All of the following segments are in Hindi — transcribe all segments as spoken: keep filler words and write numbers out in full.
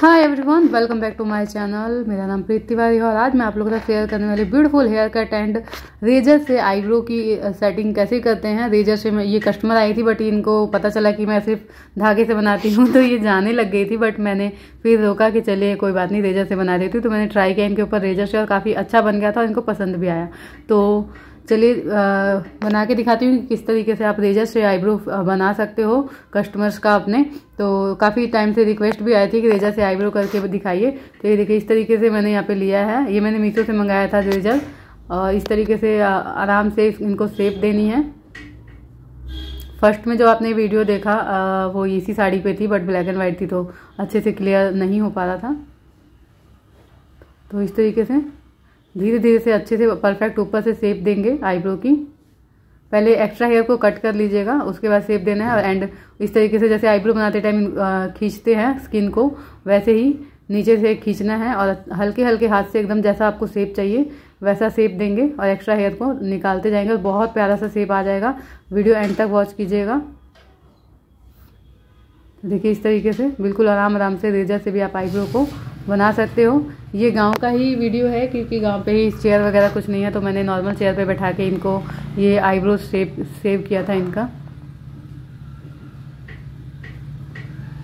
Hi everyone, welcome back to my channel. मेरा नाम प्रीत तिवारी है और आज मैं आप लोगों के साथ शेयर करने वाली beautiful hair cut and razor से आईब्रो की सेटिंग कैसे करते हैं। रेजर से मैं, ये कस्टमर आई थी बट इनको पता चला कि मैं सिर्फ धागे से बनाती हूँ तो ये जाने लग गई थी, बट मैंने फिर रोका कि चलिए कोई बात नहीं, रेजर से बना देती हूँ। तो मैंने ट्राई किया इनके ऊपर रेजर से और काफ़ी अच्छा बन गया था और इनको पसंद भी आया। तो चलिए बना के दिखाती हूँ कि किस तरीके से आप रेजर से आईब्रो बना सकते हो कस्टमर्स का अपने। तो काफ़ी टाइम से रिक्वेस्ट भी आई थी कि रेजर से आईब्रो करके दिखाइए। तो ये देखिए इस तरीके से मैंने यहाँ पे लिया है, ये मैंने मीशो से मंगाया था रेजर। और इस तरीके से आराम से इनको शेप देनी है। फर्स्ट में जो आपने वीडियो देखा वो इसी साड़ी पर थी, बट ब्लैक एंड वाइट थी तो अच्छे से क्लियर नहीं हो पा रहा था। तो इस तरीके से धीरे धीरे से अच्छे से परफेक्ट ऊपर से शेप देंगे आईब्रो की। पहले एक्स्ट्रा हेयर को कट कर लीजिएगा, उसके बाद शेप देना है। और एंड इस तरीके से जैसे आईब्रो बनाते टाइम खींचते हैं स्किन को, वैसे ही नीचे से खींचना है और हल्के हल्के हाथ से एकदम जैसा आपको शेप चाहिए वैसा शेप देंगे और एक्स्ट्रा हेयर को निकालते जाएंगे और बहुत प्यारा सा शेप आ जाएगा। वीडियो एंड तक वॉच कीजिएगा। देखिए इस तरीके से बिल्कुल आराम आराम से रेजर से भी आप आईब्रो को बना सकते हो। ये गांव का ही वीडियो है क्योंकि गांव पे ही चेयर वगैरह कुछ नहीं है, तो मैंने नॉर्मल चेयर पे बैठा के इनको ये आईब्रो शेप सेव किया था इनका।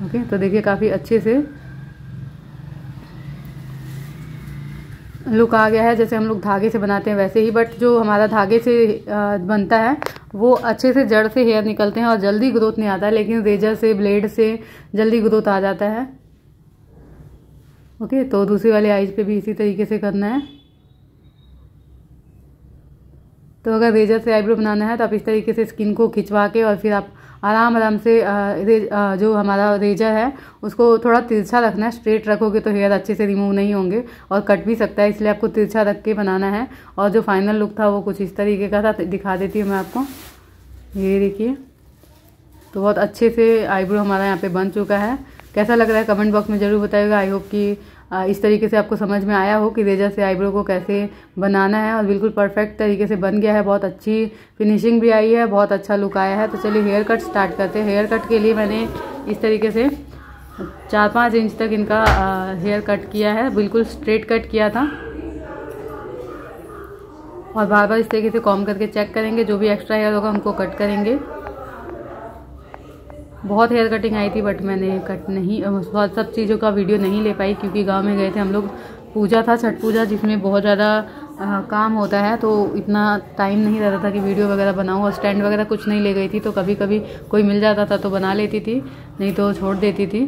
ओके, तो देखिए काफ़ी अच्छे से लुक आ गया है। जैसे हम लोग धागे से बनाते हैं वैसे ही, बट जो हमारा धागे से बनता है वो अच्छे से जड़ से हेयर निकलते हैं और जल्दी ग्रोथ नहीं आता है, लेकिन रेजर से ब्लेड से जल्दी ग्रोथ आ जाता है। ओके okay, तो दूसरी वाली आईज पे भी इसी तरीके से करना है। तो अगर रेजर से आईब्रो बनाना है तो आप इस तरीके से स्किन को खिंचवा के और फिर आप आराम आराम से आ, जो हमारा रेजर है उसको थोड़ा तिरछा रखना है। स्ट्रेट रखोगे तो हेयर अच्छे से रिमूव नहीं होंगे और कट भी सकता है, इसलिए आपको तिरछा रख के बनाना है। और जो फाइनल लुक था वो कुछ इस तरीके का था, दिखा देती हूँ मैं आपको। ये देखिए, तो बहुत अच्छे से आईब्रो हमारा यहाँ पर बन चुका है। कैसा लग रहा है कमेंट बॉक्स में ज़रूर बताइएगा। आई होप कि इस तरीके से आपको समझ में आया हो कि रेजर से आईब्रो को कैसे बनाना है, और बिल्कुल परफेक्ट तरीके से बन गया है। बहुत अच्छी फिनिशिंग भी आई है, बहुत अच्छा लुक आया है। तो चलिए हेयर कट स्टार्ट करते हैं। हेयर कट के लिए मैंने इस तरीके से चार पाँच इंच तक इनका हेयर कट किया है, बिल्कुल स्ट्रेट कट किया था। और बार बार इस तरीके से कॉम करके चेक करेंगे, जो भी एक्स्ट्रा हेयर होगा उनको कट करेंगे। बहुत हेयर कटिंग आई थी बट मैंने कट नहीं, बहुत सब चीज़ों का वीडियो नहीं ले पाई क्योंकि गांव में गए थे हम लोग। पूजा था, छठ पूजा, जिसमें बहुत ज़्यादा काम होता है, तो इतना टाइम नहीं रहता था कि वीडियो वगैरह बनाऊँ। और स्टैंड वगैरह कुछ नहीं ले गई थी, तो कभी कभी कोई मिल जाता था तो बना लेती थी, नहीं तो छोड़ देती थी।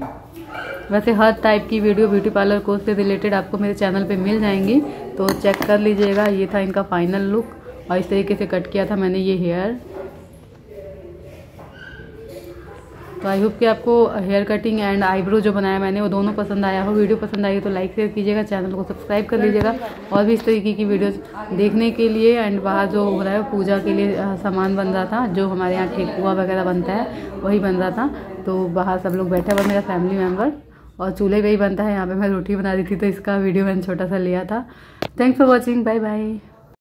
वैसे हर टाइप की वीडियो ब्यूटी पार्लर कोर्स से रिलेटेड आपको मेरे चैनल पर मिल जाएंगी, तो चेक कर लीजिएगा। ये था इनका फाइनल लुक और इस तरीके से कट किया था मैंने ये हेयर। तो आई होप कि आपको हेयर कटिंग एंड आईब्रो जो बनाया मैंने वो दोनों पसंद आया हो। वीडियो पसंद आई तो लाइक शेयर कीजिएगा, चैनल को सब्सक्राइब कर लीजिएगा। और भी इस तरीके की वीडियोस देखने के लिए एंड बाहर जो हो रहा है पूजा के लिए सामान बन रहा था, जो हमारे यहाँ ठेकुआ वगैरह बनता है वही बन रहा था। तो बाहर सब लोग बैठा हुआ मेरा फैमिली मेम्बर, और चूल्हे पर ही बनता है। यहाँ पर मैं रोटी बना रही थी तो इसका वीडियो मैंने छोटा सा लिया था। Thanks for watching, bye bye.